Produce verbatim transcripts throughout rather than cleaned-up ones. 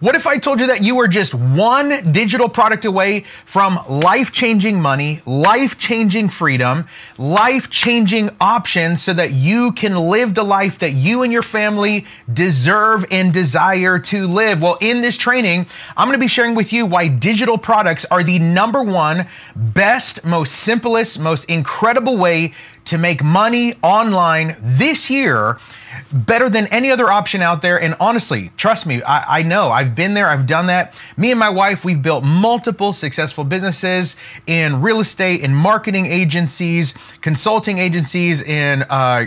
What if I told you that you were just one digital product away from life-changing money, life-changing freedom, life-changing options so that you can live the life that you and your family deserve and desire to live? Well, in this training, I'm gonna be sharing with you why digital products are the number one, best, most simplest, most incredible way to make money online this year, better than any other option out there. And honestly, trust me, I, I know, I've been there, I've done that. Me and my wife, we've built multiple successful businesses in real estate, in marketing agencies, consulting agencies, in uh,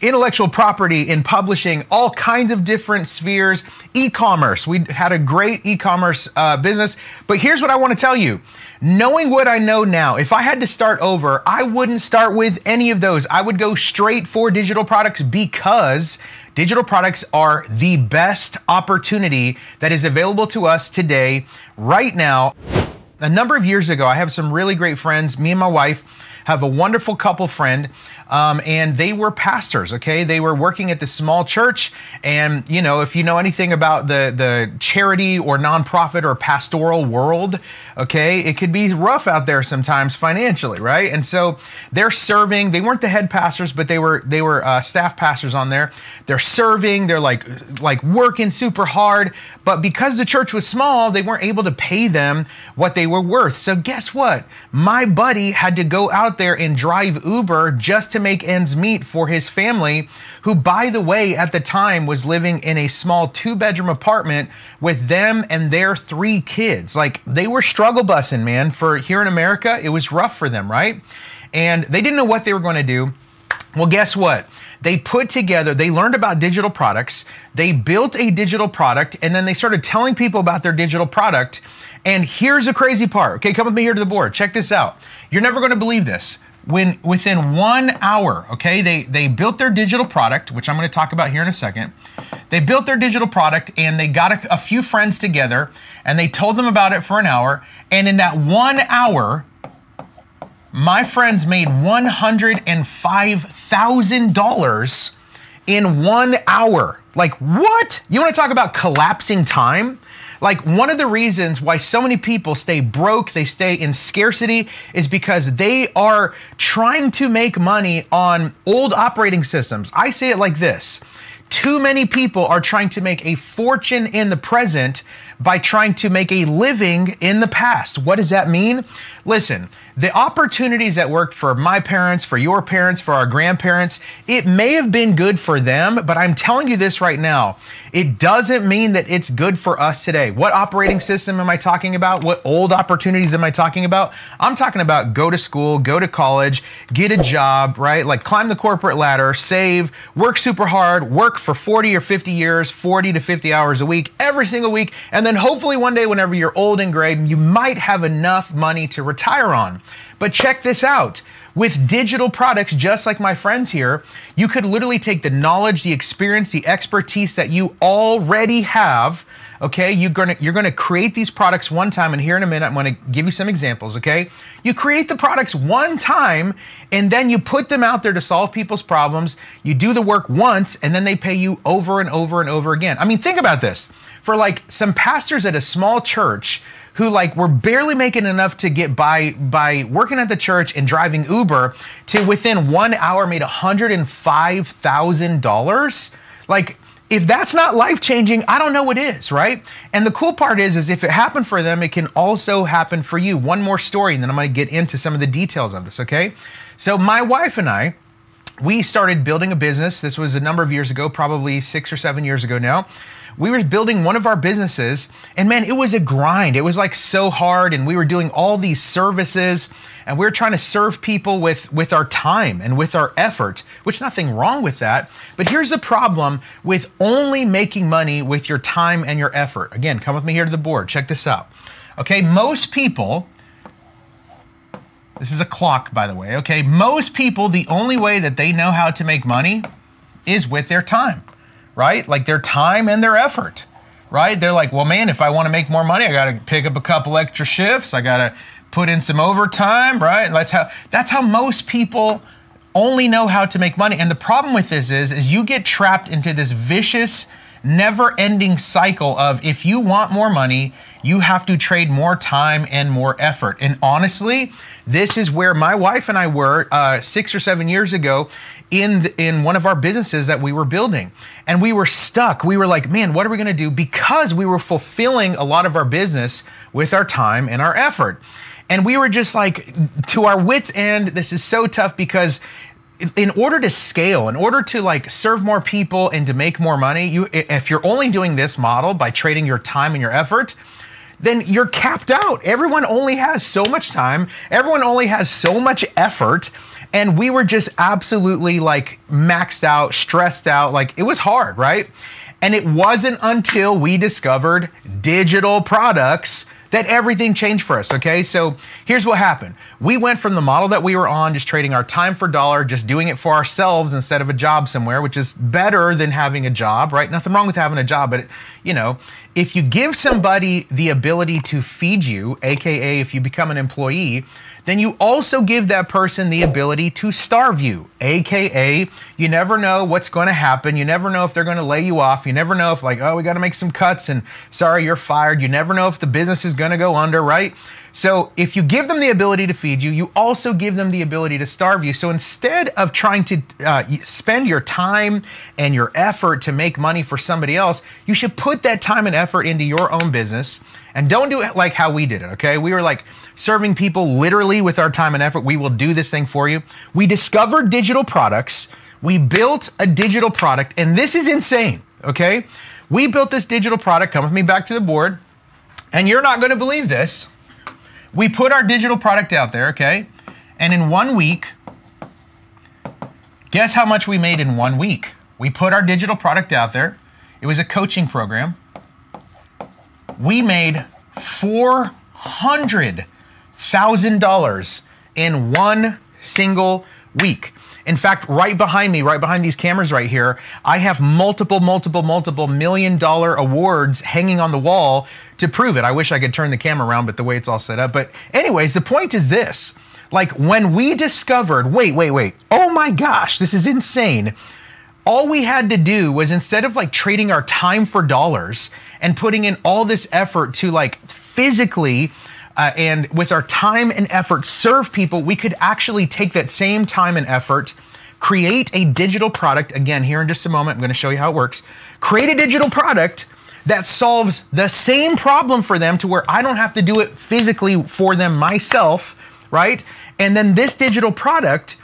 intellectual property, in publishing, all kinds of different spheres, e-commerce. We had a great e-commerce uh, business, but here's what I wanna tell you. Knowing what I know now, if I had to start over, I wouldn't start with any of those. I would go straight for digital products because digital products are the best opportunity that is available to us today, right now. A number of years ago, I have some really great friends, me and my wife, have a wonderful couple friend, um, and they were pastors, okay? They were working at this small church, and you know, if you know anything about the, the charity or nonprofit or pastoral world, okay, it could be rough out there sometimes financially, right? And so they're serving, they weren't the head pastors, but they were they were uh, staff pastors on there. They're serving, they're like, like working super hard, but because the church was small, they weren't able to pay them what they were worth. So guess what? My buddy had to go out there and drive Uber just to make ends meet for his family, who, by the way, at the time was living in a small two-bedroom apartment with them and their three kids. Like, they were struggle busing, man. For here in America, it was rough for them, right? And they didn't know what they were going to do. Well, guess what? They put together, they learned about digital products, they built a digital product, and then they started telling people about their digital product. And here's the crazy part. Okay, come with me here to the board. Check this out. You're never gonna believe this. When within one hour, okay, they, they built their digital product, which I'm gonna talk about here in a second. They built their digital product and they got a, a few friends together and they told them about it for an hour. And in that one hour, my friends made one hundred five thousand dollars in one hour. Like, what? You wanna talk about collapsing time? Like, one of the reasons why so many people stay broke, they stay in scarcity, is because they are trying to make money on old operating systems. I say it like this. Too many people are trying to make a fortune in the present by trying to make a living in the past. What does that mean? Listen, the opportunities that worked for my parents, for your parents, for our grandparents, it may have been good for them, but I'm telling you this right now, it doesn't mean that it's good for us today. What operating system am I talking about? What old opportunities am I talking about? I'm talking about go to school, go to college, get a job, right? Like, climb the corporate ladder, save, work super hard, work for forty or fifty years, forty to fifty hours a week, every single week, and then And hopefully one day, whenever you're old and gray, you might have enough money to retire on. But check this out. With digital products, just like my friends here, you could literally take the knowledge, the experience, the expertise that you already have, okay? You're gonna, you're gonna create these products one time, and here in a minute, I'm gonna give you some examples, okay? You create the products one time, and then you put them out there to solve people's problems. You do the work once, and then they pay you over and over and over again. I mean, think about this. For like some pastors at a small church who like were barely making enough to get by by working at the church and driving Uber, to within one hour made one hundred five thousand dollars. Like, if that's not life-changing, I don't know what is, right? And the cool part is, is if it happened for them, it can also happen for you. One more story, and then I'm gonna get into some of the details of this, okay? So my wife and I, we started building a business. This was a number of years ago, probably six or seven years ago now. We were building one of our businesses, and man, it was a grind. It was like so hard, and we were doing all these services, and we were trying to serve people with, with our time and with our effort, which nothing wrong with that. But here's the problem with only making money with your time and your effort. Again, come with me here to the board. Check this out. Okay, most people, this is a clock, by the way, okay? Most people, the only way that they know how to make money is with their time. Right? Like, their time and their effort, right? They're like, well, man, if I want to make more money, I got to pick up a couple extra shifts. I got to put in some overtime, right? That's how, that's how most people only know how to make money. And the problem with this is, is you get trapped into this vicious never-ending cycle of if you want more money, you have to trade more time and more effort. And honestly, this is where my wife and I were uh, six or seven years ago in the, in one of our businesses that we were building. And we were stuck. We were like, man, what are we gonna do? Because we were fulfilling a lot of our business with our time and our effort. And we were just like, to our wits' end, this is so tough, because in order to scale, in order to like serve more people and to make more money, you if you're only doing this model by trading your time and your effort, then you're capped out. Everyone only has so much time. Everyone only has so much effort. And we were just absolutely like maxed out, stressed out. Like it was hard, right? And it wasn't until we discovered digital products that everything changed for us, okay? So here's what happened. We went from the model that we were on, just trading our time for dollar, just doing it for ourselves instead of a job somewhere, which is better than having a job, right? Nothing wrong with having a job, but it, you know, if you give somebody the ability to feed you, A K A if you become an employee, then you also give that person the ability to starve you, A K A you never know what's gonna happen. You never know if they're gonna lay you off. You never know if like, oh, we gotta make some cuts and sorry, you're fired. You never know if the business is gonna go under, right? So if you give them the ability to feed you, you also give them the ability to starve you. So instead of trying to uh, spend your time and your effort to make money for somebody else, you should put that time and effort into your own business. And don't do it like how we did it, okay? We were like serving people literally with our time and effort. We will do this thing for you. We discovered digital products. We built a digital product, and this is insane, okay? We built this digital product. Come with me back to the board. And you're not gonna believe this. We put our digital product out there, okay? And in one week, guess how much we made in one week? We put our digital product out there. It was a coaching program. We made four hundred thousand dollars in one single week. In fact, right behind me, right behind these cameras right here, I have multiple, multiple, multiple million dollar awards hanging on the wall to prove it. I wish I could turn the camera around, but the way it's all set up. But anyways, the point is this, like when we discovered, wait, wait, wait, oh my gosh, this is insane. All we had to do was, instead of like trading our time for dollars and putting in all this effort to like physically uh, and with our time and effort serve people, we could actually take that same time and effort, create a digital product. Again, here in just a moment, I'm gonna show you how it works. Create a digital product that solves the same problem for them to where I don't have to do it physically for them myself, right? And then this digital product,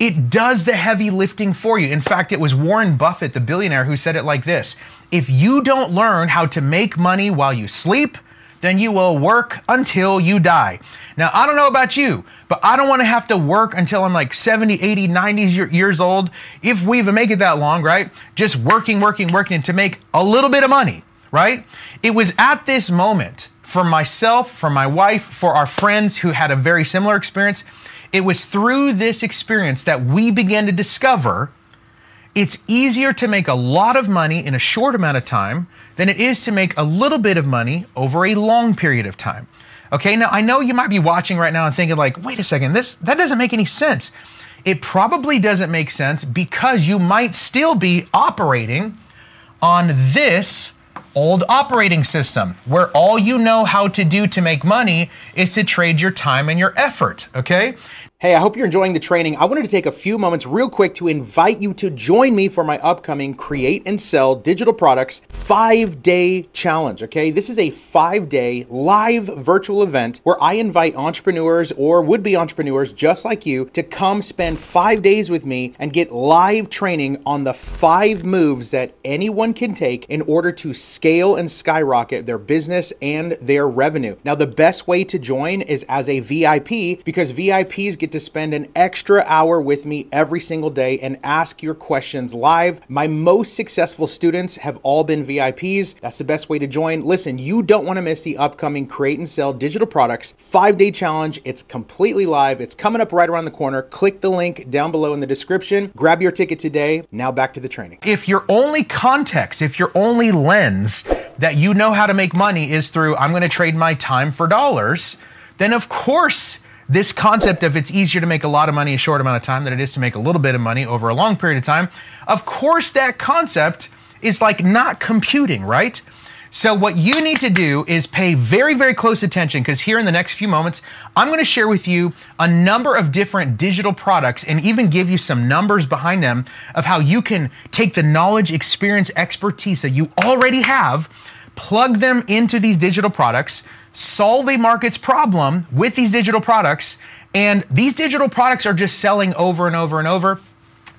it does the heavy lifting for you. In fact, it was Warren Buffett, the billionaire, who said it like this. If you don't learn how to make money while you sleep, then you will work until you die. Now, I don't know about you, but I don't wanna have to work until I'm like seventy, eighty, ninety years old, if we even make it that long, right? Just working, working, working to make a little bit of money, right? It was at this moment for myself, for my wife, for our friends who had a very similar experience, it was through this experience that we began to discover it's easier to make a lot of money in a short amount of time than it is to make a little bit of money over a long period of time. Okay, now I know you might be watching right now and thinking like, wait a second, this that doesn't make any sense. It probably doesn't make sense because you might still be operating on this old operating system where all you know how to do to make money is to trade your time and your effort, okay? Hey, I hope you're enjoying the training. I wanted to take a few moments real quick to invite you to join me for my upcoming Create and Sell Digital Products five-day challenge, okay? This is a five-day live virtual event where I invite entrepreneurs or would-be entrepreneurs just like you to come spend five days with me and get live training on the five moves that anyone can take in order to scale and skyrocket their business and their revenue. Now, the best way to join is as a V I P, because V I Ps get to spend an extra hour with me every single day and ask your questions live. My most successful students have all been V I Ps. That's the best way to join. Listen, you don't want to miss the upcoming Create and Sell Digital Products five-day challenge. It's completely live. It's coming up right around the corner. Click the link down below in the description. Grab your ticket today. Now back to the training. If your only context, if your only lens that you know how to make money is through, I'm going to trade my time for dollars, then of course, this concept of it's easier to make a lot of money in a short amount of time than it is to make a little bit of money over a long period of time, of course that concept is like not computing, right? So what you need to do is pay very, very close attention, because here in the next few moments, I'm going to share with you a number of different digital products and even give you some numbers behind them of how you can take the knowledge, experience, expertise that you already have, plug them into these digital products, solve a market's problem with these digital products, and these digital products are just selling over and over and over.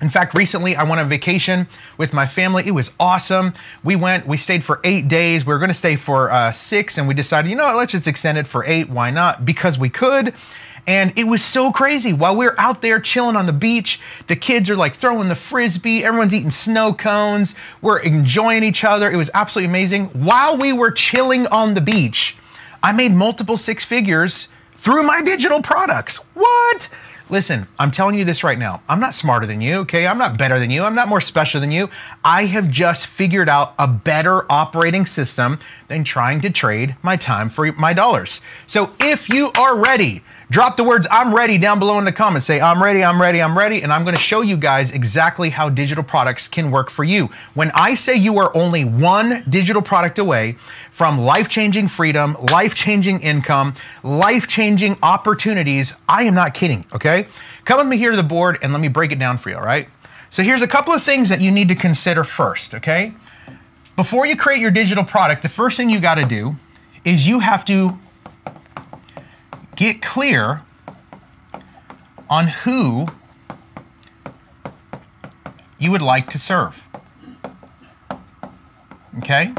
In fact, recently I went on vacation with my family. It was awesome. We went, we stayed for eight days. We were gonna stay for uh, six, and we decided, you know what, let's just extend it for eight. Why not? Because we could. And it was so crazy. While we were out there chilling on the beach, the kids are like throwing the Frisbee. Everyone's eating snow cones. We're enjoying each other. It was absolutely amazing. While we were chilling on the beach, I made multiple six figures through my digital products. What? Listen, I'm telling you this right now. I'm not smarter than you, okay? I'm not better than you. I'm not more special than you. I have just figured out a better operating system than trying to trade my time for my dollars. So if you are ready, drop the words "I'm ready" down below in the comments. Say, "I'm ready, I'm ready, I'm ready." And I'm gonna show you guys exactly how digital products can work for you. When I say you are only one digital product away from life-changing freedom, life-changing income, life-changing opportunities, I am not kidding, okay? Come with me here to the board and let me break it down for you, all right? So here's a couple of things that you need to consider first, okay? Before you create your digital product, the first thing you gotta do is you have to get clear on who you would like to serve, okay?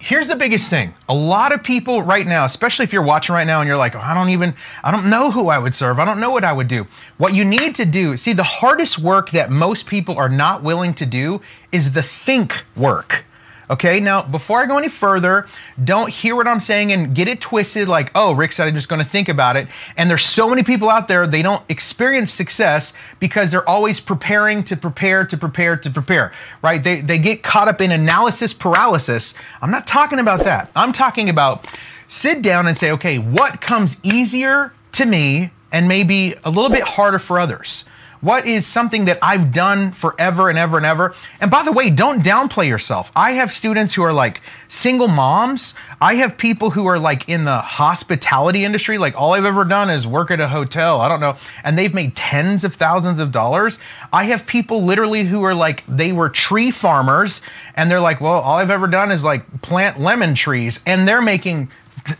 Here's the biggest thing. A lot of people right now, especially if you're watching right now and you're like, oh, I don't even, I don't know who I would serve. I don't know what I would do. What you need to do, see, the hardest work that most people are not willing to do is the think work. Okay, now before I go any further, don't hear what I'm saying and get it twisted like, oh, Rick said I'm just gonna think about it. And there's so many people out there, they don't experience success because they're always preparing to prepare to prepare to prepare, right? They, they get caught up in analysis paralysis. I'm not talking about that. I'm talking about sit down and say, okay, what comes easier to me and maybe a little bit harder for others? What is something that I've done forever and ever and ever? And by the way, don't downplay yourself. I have students who are like single moms. I have people who are like in the hospitality industry. Like, all I've ever done is work at a hotel. I don't know. And they've made tens of thousands of dollars. I have people literally who are like, they were tree farmers and they're like, well, all I've ever done is like plant lemon trees, and they're making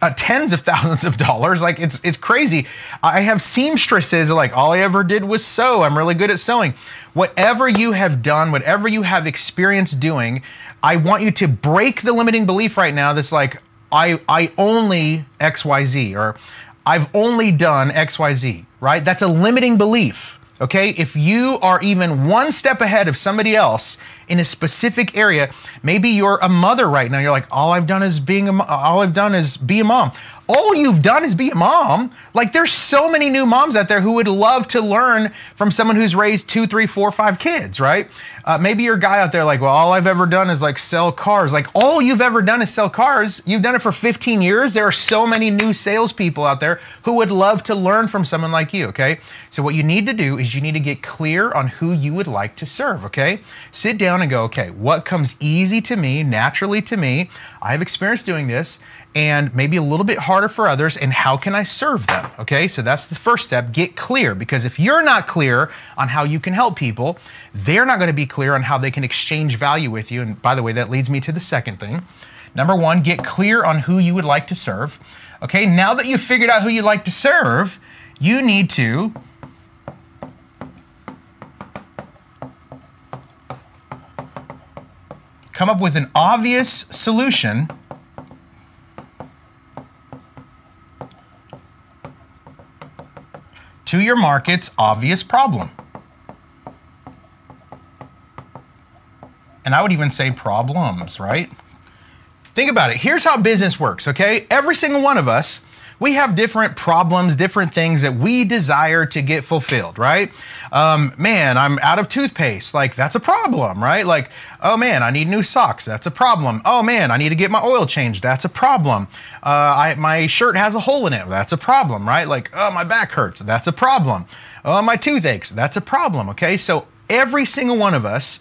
Uh, tens of thousands of dollars. Like, it's it's crazy. I have seamstresses like, all I ever did was sew. I'm really good at sewing. Whatever you have done, whatever you have experience doing, I want you to break the limiting belief right now that's like, I, I only X Y Z, or I've only done X Y Z, right? That's a limiting belief, okay? If you are even one step ahead of somebody else in a specific area, maybe you're a mother right now. You're like, all I've done is being a, all I've done is be a mom. All you've done is be a mom. Like, there's so many new moms out there who would love to learn from someone who's raised two, three, four, five kids, right? Uh, maybe you're a guy out there like, well, all I've ever done is like sell cars. Like, all you've ever done is sell cars. You've done it for fifteen years. There are so many new salespeople out there who would love to learn from someone like you, okay? So what you need to do is you need to get clear on who you would like to serve, okay? Sit down and go, okay, what comes easy to me, naturally to me? I have experience doing this, and maybe a little bit harder for others, and how can I serve them? Okay, so that's the first step, get clear, because if you're not clear on how you can help people, they're not gonna be clear on how they can exchange value with you. And by the way, that leads me to the second thing. Number one, get clear on who you would like to serve. Okay, now that you've figured out who you'd like to serve, you need to come up with an obvious solution to your market's obvious problem. And I would even say problems, right? Think about it. Here's how business works, okay? Every single one of us, we have different problems, different things that we desire to get fulfilled, right? Um, man, I'm out of toothpaste. Like, that's a problem, right? Like, oh man, I need new socks. That's a problem. Oh man, I need to get my oil changed. That's a problem. Uh, I, my shirt has a hole in it. That's a problem, right? Like, oh, my back hurts. That's a problem. Oh, my tooth aches. That's a problem, okay? So every single one of us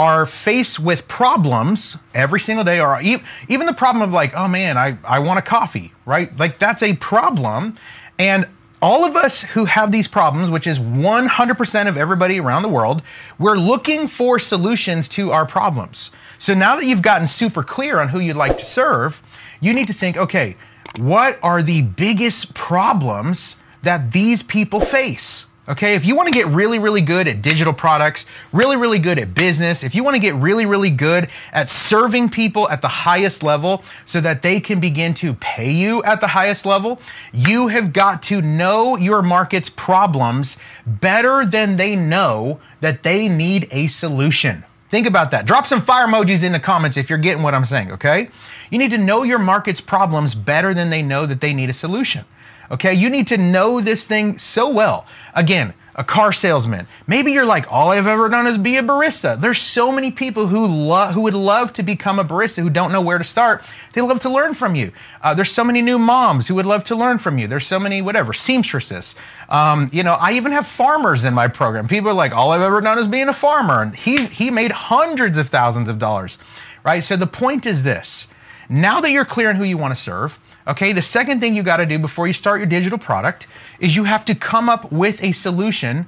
are faced with problems every single day, or even the problem of like, oh man, I, I want a coffee, right? Like that's a problem. And all of us who have these problems, which is one hundred percent of everybody around the world, we're looking for solutions to our problems. So now that you've gotten super clear on who you'd like to serve, you need to think, okay, what are the biggest problems that these people face? Okay, if you want to get really, really good at digital products, really, really good at business, if you want to get really, really good at serving people at the highest level so that they can begin to pay you at the highest level, you have got to know your market's problems better than they know that they need a solution. Think about that. Drop some fire emojis in the comments if you're getting what I'm saying, okay? You need to know your market's problems better than they know that they need a solution. Okay, you need to know this thing so well. Again, a car salesman. Maybe you're like, all I've ever done is be a barista. There's so many people who love, who would love to become a barista who don't know where to start. They love to learn from you. Uh, there's so many new moms who would love to learn from you. There's so many whatever, seamstresses. Um, you know, I even have farmers in my program. People are like, all I've ever done is being a farmer, and he he made hundreds of thousands of dollars, right? So the point is this: now that you're clear on who you want to serve. Okay, the second thing you got to do before you start your digital product is you have to come up with a solution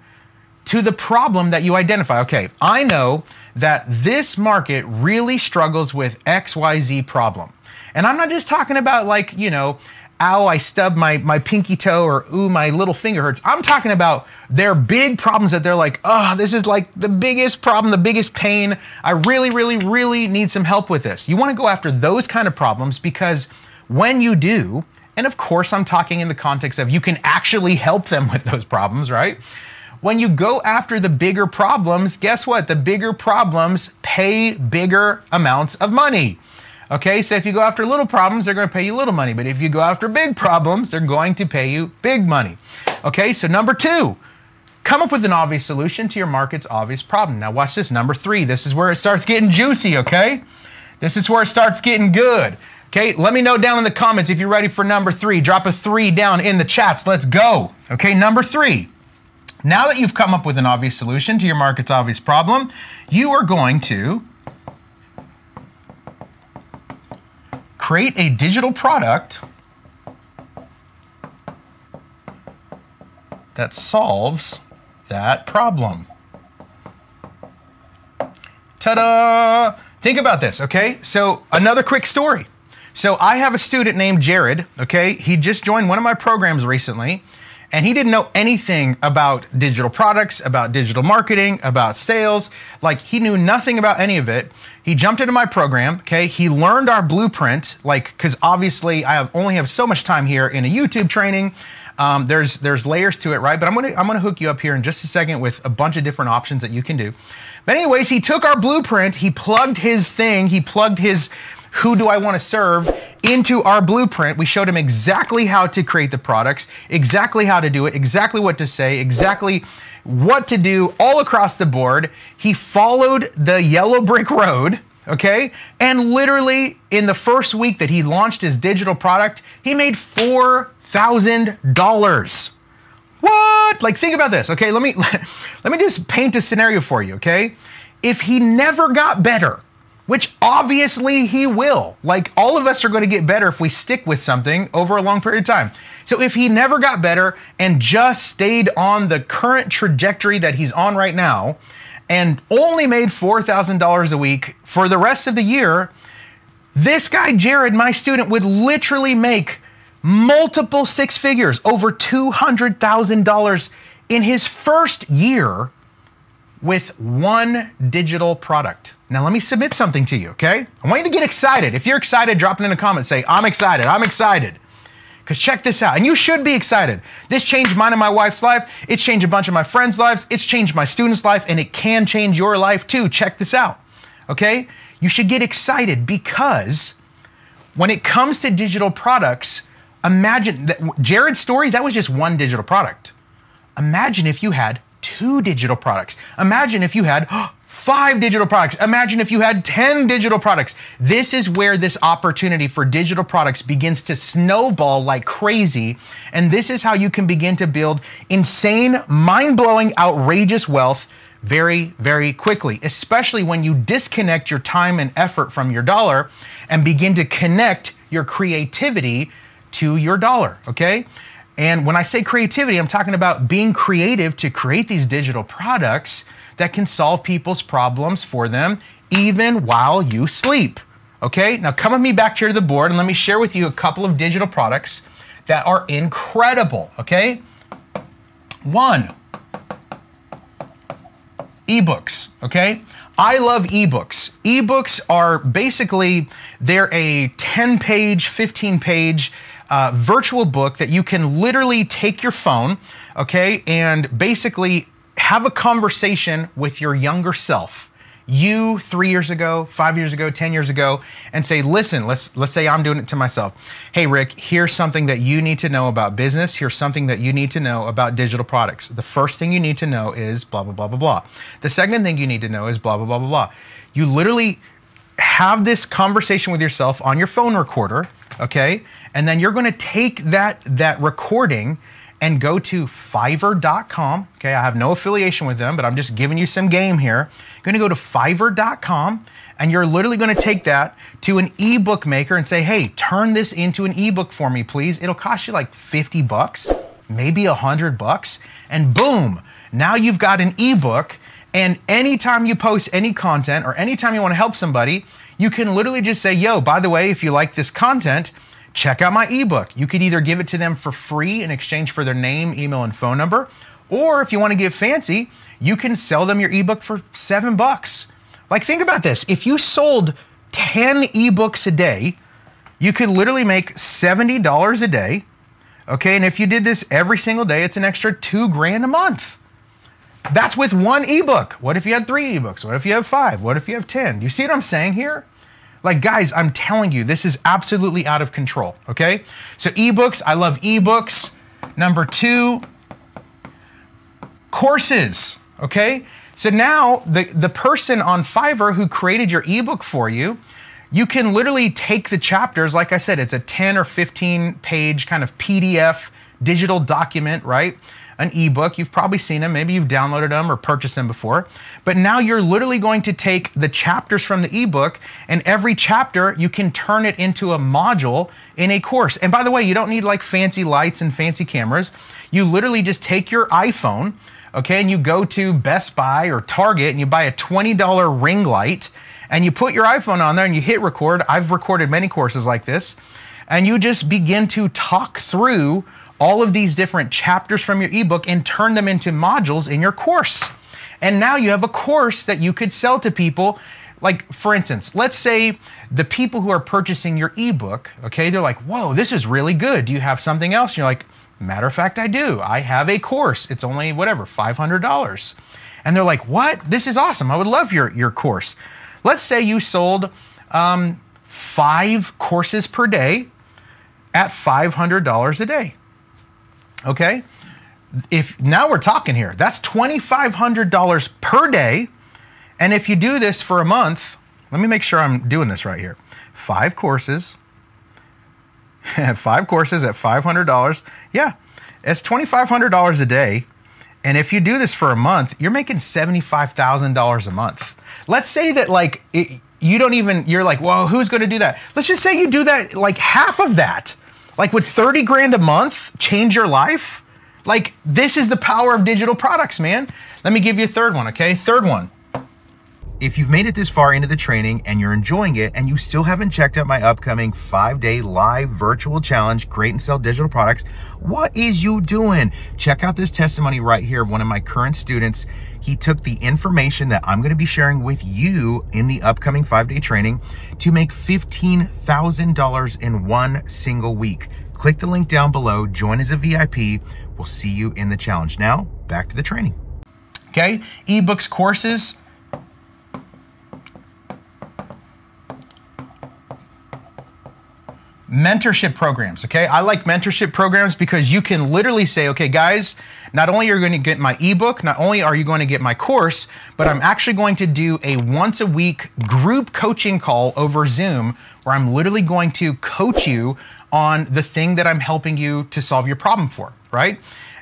to the problem that you identify. Okay, I know that this market really struggles with X Y Z problem. And I'm not just talking about like, you know, ow, I stubbed my, my pinky toe, or ooh, my little finger hurts. I'm talking about their big problems that they're like, oh, this is like the biggest problem, the biggest pain. I really, really, really need some help with this. You want to go after those kind of problems, because when you do, and of course I'm talking in the context of you can actually help them with those problems, right? When you go after the bigger problems, guess what? The bigger problems pay bigger amounts of money. Okay, so if you go after little problems, they're gonna pay you little money. But if you go after big problems, they're going to pay you big money. Okay, so number two, come up with an obvious solution to your market's obvious problem. Now watch this, number three. This is where it starts getting juicy, okay? This is where it starts getting good. Okay, let me know down in the comments if you're ready for number three. Drop a three down in the chats. Let's go. Okay, number three. Now that you've come up with an obvious solution to your market's obvious problem, you are going to create a digital product that solves that problem. Ta-da! Think about this, okay? So another quick story. So I have a student named Jared, okay? He just joined one of my programs recently, and he didn't know anything about digital products, about digital marketing, about sales. Like, he knew nothing about any of it. He jumped into my program, okay? He learned our blueprint, like, because obviously I have only have so much time here in a YouTube training. Um, there's there's layers to it, right? But I'm gonna, I'm gonna hook you up here in just a second with a bunch of different options that you can do. But anyways, he took our blueprint, he plugged his thing, he plugged his who do I want to serve into our blueprint. We showed him exactly how to create the products, exactly how to do it, exactly what to say, exactly what to do all across the board. He followed the yellow brick road, okay? And literally in the first week that he launched his digital product, he made four thousand dollars. What? Like, think about this, okay? Let me, let me just paint a scenario for you, okay? If he never got better, which obviously he will. Like, all of us are gonna get better if we stick with something over a long period of time. So if he never got better and just stayed on the current trajectory that he's on right now and only made four thousand dollars a week for the rest of the year, this guy, Jared, my student, would literally make multiple six figures, over two hundred thousand dollars in his first year with one digital product. Now let me submit something to you, okay? I want you to get excited. If you're excited, drop it in the comments. Say, I'm excited, I'm excited. Because check this out, and you should be excited. This changed mine and my wife's life. It's changed a bunch of my friends' lives. It's changed my students' life, and it can change your life too. Check this out, okay? You should get excited, because when it comes to digital products, imagine that Jared's story, that was just one digital product. Imagine if you had two digital products. Imagine if you had five digital products. Imagine if you had ten digital products. This is where this opportunity for digital products begins to snowball like crazy. And this is how you can begin to build insane, mind-blowing, outrageous wealth very, very quickly, especially when you disconnect your time and effort from your dollar and begin to connect your creativity to your dollar, okay? And when I say creativity, I'm talking about being creative to create these digital products that can solve people's problems for them even while you sleep, okay? Now come with me back here to the board and let me share with you a couple of digital products that are incredible, okay? One, ebooks, okay? I love ebooks. Ebooks are basically, they're a ten page, fifteen page uh, virtual book that you can literally take your phone, okay, and basically have a conversation with your younger self. You three years ago, five years ago, ten years ago, and say, listen, let's, let's say I'm doing it to myself. Hey Rick, here's something that you need to know about business. Here's something that you need to know about digital products. The first thing you need to know is blah, blah, blah, blah, blah. The second thing you need to know is blah, blah, blah, blah, blah. You literally have this conversation with yourself on your phone recorder, okay? And then you're gonna take that, that recording and go to Fiverr dot com, okay? I have no affiliation with them, but I'm just giving you some game here. You're gonna go to Fiverr dot com and you're literally gonna take that to an ebook maker and say, hey, turn this into an ebook for me, please. It'll cost you like fifty bucks, maybe a hundred bucks, and boom, now you've got an ebook. And anytime you post any content or anytime you wanna help somebody, you can literally just say, yo, by the way, if you like this content, check out my ebook. You could either give it to them for free in exchange for their name, email, and phone number, or if you want to get fancy, you can sell them your ebook for seven bucks. Like, think about this. If you sold ten ebooks a day, you could literally make seventy dollars a day, okay? And if you did this every single day, it's an extra two grand a month. That's with one ebook. What if you had three ebooks? What if you have five? What if you have ten? Do you see what I'm saying here? Like guys, I'm telling you, this is absolutely out of control, okay? So ebooks, I love ebooks. Number two, courses, okay? So now the, the person on Fiverr who created your ebook for you, you can literally take the chapters, like I said, it's a ten or fifteen page kind of P D F digital document, right? An ebook, you've probably seen them, maybe you've downloaded them or purchased them before, but now you're literally going to take the chapters from the ebook and every chapter you can turn it into a module in a course. And by the way, you don't need like fancy lights and fancy cameras. You literally just take your iPhone, okay, and you go to Best Buy or Target and you buy a twenty dollar ring light and you put your iPhone on there and you hit record. I've recorded many courses like this, and you just begin to talk through all of these different chapters from your ebook and turn them into modules in your course. And now you have a course that you could sell to people. Like, for instance, let's say the people who are purchasing your ebook, okay, they're like, whoa, this is really good. Do you have something else? And you're like, matter of fact, I do. I have a course. It's only whatever, five hundred dollars. And they're like, what? This is awesome. I would love your, your course. Let's say you sold um, five courses per day at five hundred dollars a day. Okay, if now we're talking here, that's twenty-five hundred dollars per day. And if you do this for a month, let me make sure I'm doing this right here. Five courses, five courses at five hundred dollars. Yeah, it's twenty-five hundred dollars a day. And if you do this for a month, you're making seventy-five thousand dollars a month. Let's say that like, it, you don't even, you're like, well, who's gonna do that? Let's just say you do that, like half of that. Like, would thirty grand a month change your life? Like, this is the power of digital products, man. Let me give you a third one, okay? Third one. If you've made it this far into the training and you're enjoying it and you still haven't checked out my upcoming five day live virtual challenge, Create and Sell Digital Products, what is you doing? Check out this testimony right here of one of my current students. He took the information that I'm gonna be sharing with you in the upcoming five day training to make fifteen thousand dollars in one single week. Click the link down below, join as a V I P. We'll see you in the challenge. Now, back to the training. Okay, ebooks, courses, mentorship programs, okay? I like mentorship programs because you can literally say, okay, guys, not only are you going to get my ebook, not only are you going to get my course, but I'm actually going to do a once a week group coaching call over Zoom where I'm literally going to coach you on the thing that I'm helping you to solve your problem for, right?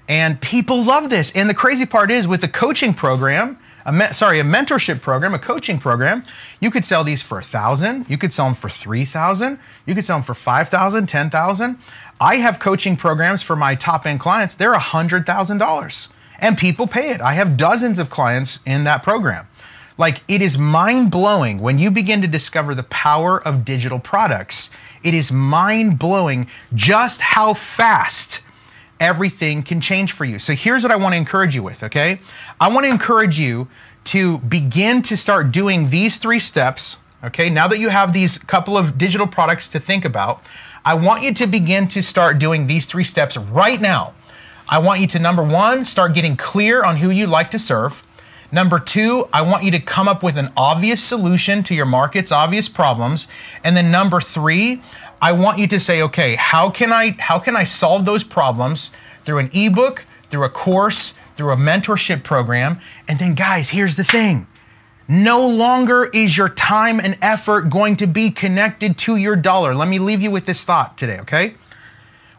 And people love this. And the crazy part is with the coaching program, a me sorry, a mentorship program, a coaching program, you could sell these for a thousand, you could sell them for three thousand, you could sell them for five thousand, ten thousand. I have coaching programs for my top end clients. They're one hundred thousand dollars and people pay it. I have dozens of clients in that program. Like, it is mind blowing when you begin to discover the power of digital products. It is mind blowing just how fast everything can change for you. So here's what I want to encourage you with, okay? I want to encourage you to begin to start doing these three steps, okay? Now that you have these couple of digital products to think about, I want you to begin to start doing these three steps right now. I want you to, number one, start getting clear on who you like to serve. Number two, I want you to come up with an obvious solution to your market's obvious problems. And then number three, I want you to say, okay, how can I, how can I solve those problems through an ebook, through a course, through a mentorship program? And then guys, here's the thing. No longer is your time and effort going to be connected to your dollar. Let me leave you with this thought today, okay?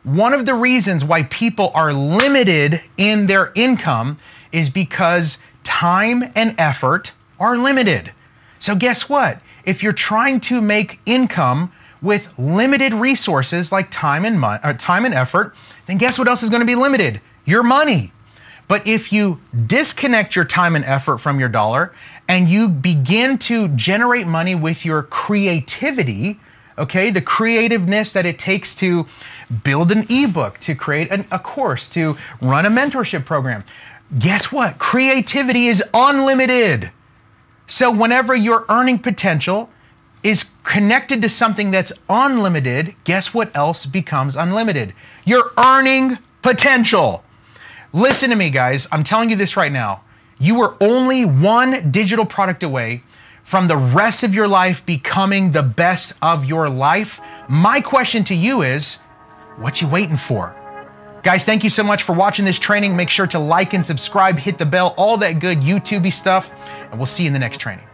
One of the reasons why people are limited in their income is because time and effort are limited. So guess what? If you're trying to make income with limited resources like time and money, or time and effort, then guess what else is going to be limited? Your money. But if you disconnect your time and effort from your dollar and you begin to generate money with your creativity, okay, the creativeness that it takes to build an ebook, to create an, a course, to run a mentorship program, guess what? Creativity is unlimited. So whenever your earning potential is connected to something that's unlimited, guess what else becomes unlimited? Your earning potential. Listen to me, guys. I'm telling you this right now. You are only one digital product away from the rest of your life becoming the best of your life. My question to you is, what you waiting for? Guys, thank you so much for watching this training. Make sure to like and subscribe, hit the bell, all that good YouTubey stuff, and we'll see you in the next training.